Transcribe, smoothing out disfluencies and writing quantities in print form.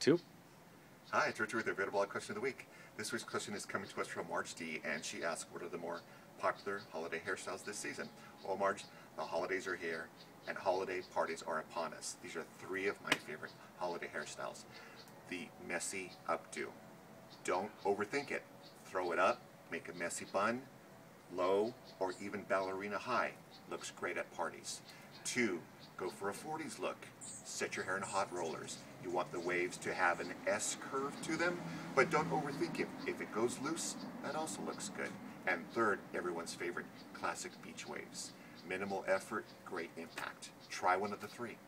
Two. Hi, it's Richard with the Red Blog Question of the Week. This week's question is coming to us from Marge D, and she asks, what are the more popular holiday hairstyles this season? Well, Marge, the holidays are here, and holiday parties are upon us. These are three of my favorite holiday hairstyles. The messy updo. Don't overthink it. Throw it up, make a messy bun, low, or even ballerina high. Looks great at parties. Two, go for a 40s look. Set your hair in hot rollers. You want the waves to have an S curve to them, but don't overthink it. If it goes loose, that also looks good. And third, everyone's favorite, classic beach waves. Minimal effort, great impact. Try one of the three.